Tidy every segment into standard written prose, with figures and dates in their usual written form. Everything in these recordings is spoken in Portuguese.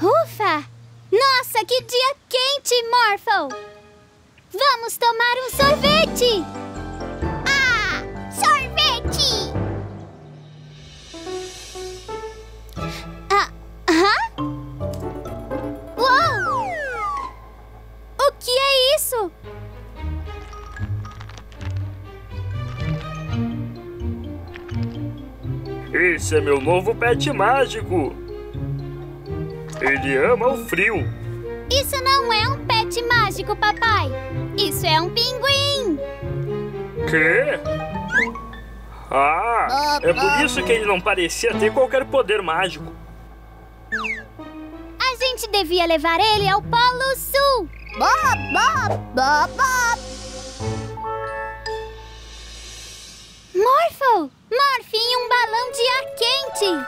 Ufa! Nossa, que dia quente, Morphle! Vamos tomar um sorvete! Ah! Sorvete! Uou! O que é isso? Esse é meu novo pet mágico! Ele ama o frio! Isso não é um pet mágico, papai! Isso é um pinguim! Quê? Ah, é por isso que ele não parecia ter qualquer poder mágico. A gente devia levar ele ao Polo Sul! Morphle! Morphe em um balão de ar quente!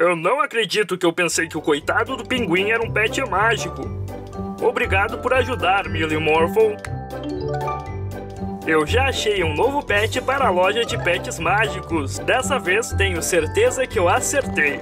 Eu não acredito que eu pensei que o coitado do pinguim era um pet mágico. Obrigado por ajudar, Mila e Morphle. Eu já achei um novo pet para a loja de pets mágicos. Dessa vez tenho certeza que eu acertei.